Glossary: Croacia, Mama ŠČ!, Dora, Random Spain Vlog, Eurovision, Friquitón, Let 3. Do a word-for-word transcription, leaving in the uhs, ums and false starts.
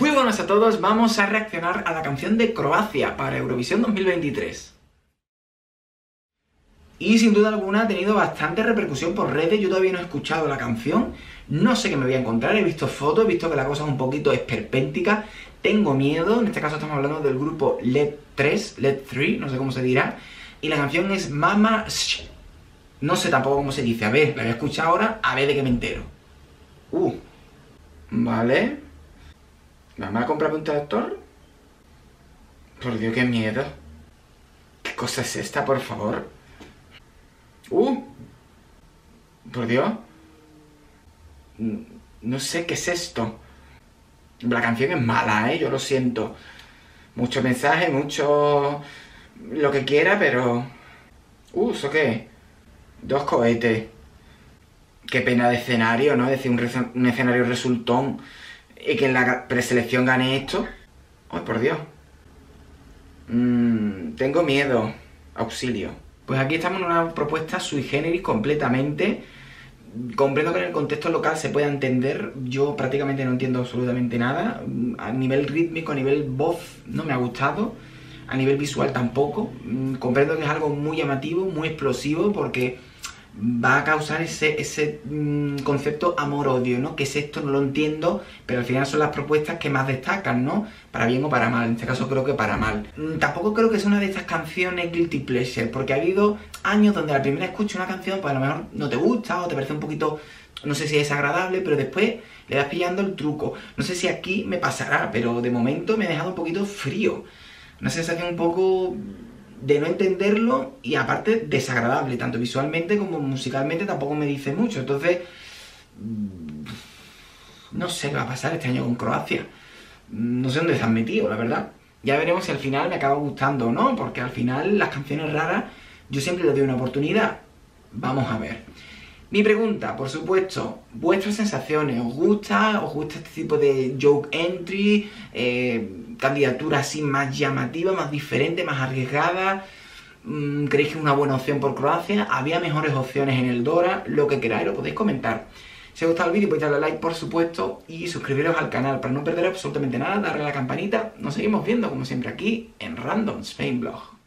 Muy buenas a todos, vamos a reaccionar a la canción de Croacia para Eurovisión dos mil veintitrés. Y sin duda alguna ha tenido bastante repercusión por redes, yo todavía no he escuchado la canción, no sé qué me voy a encontrar, he visto fotos, he visto que la cosa es un poquito esperpéntica, tengo miedo, en este caso estamos hablando del grupo Let tres, Let tres, no sé cómo se dirá, y la canción es Mama ŠČ!, no sé tampoco cómo se dice, a ver, la voy a escuchar ahora, a ver de qué me entero. Uh, vale... ¿Mamá, cómprame un tractor? Por Dios, qué miedo. ¿Qué cosa es esta, por favor? ¡Uh! Por Dios. No, no sé qué es esto. La canción es mala, ¿eh? Yo lo siento. Mucho mensaje, mucho... lo que quiera, pero... ¡Uh! ¿Eso qué? Dos cohetes. Qué pena de escenario, ¿no? Es decir, un, un escenario resultón. Y que en la preselección gane esto. ¡Ay, por Dios! Mm, tengo miedo. Auxilio. Pues aquí estamos en una propuesta sui generis completamente. Comprendo que en el contexto local se pueda entender. Yo prácticamente no entiendo absolutamente nada. A nivel rítmico, a nivel voz, no me ha gustado. A nivel visual tampoco. Comprendo que es algo muy llamativo, muy explosivo, porque... va a causar ese, ese mm, concepto amor-odio, ¿no? ¿Qué es esto? No lo entiendo, pero al final son las propuestas que más destacan, ¿no? Para bien o para mal, en este caso creo que para mal. Mm, tampoco creo que sea una de estas canciones guilty pleasure, porque ha habido años donde la primera escucha una canción, pues a lo mejor no te gusta o te parece un poquito, no sé si es desagradable, pero después le vas pillando el truco. No sé si aquí me pasará, pero de momento me ha dejado un poquito frío. Una sensación un poco... de no entenderlo y aparte desagradable, tanto visualmente como musicalmente tampoco me dice mucho, entonces no sé qué va a pasar este año con Croacia, no sé dónde se han metido, la verdad. Ya veremos si al final me acaba gustando o no, porque al final las canciones raras yo siempre les doy una oportunidad, vamos a ver. Mi pregunta, por supuesto, vuestras sensaciones, ¿os gusta? ¿Os gusta este tipo de joke entry? Eh, ¿Candidatura así más llamativa, más diferente, más arriesgada? ¿Creéis que es una buena opción por Croacia? ¿Había mejores opciones en el Dora? Lo que queráis, lo podéis comentar. Si os ha gustado el vídeo, podéis darle like, por supuesto, y suscribiros al canal para no perder absolutamente nada, darle a la campanita. Nos seguimos viendo, como siempre, aquí en Random Spain Vlog.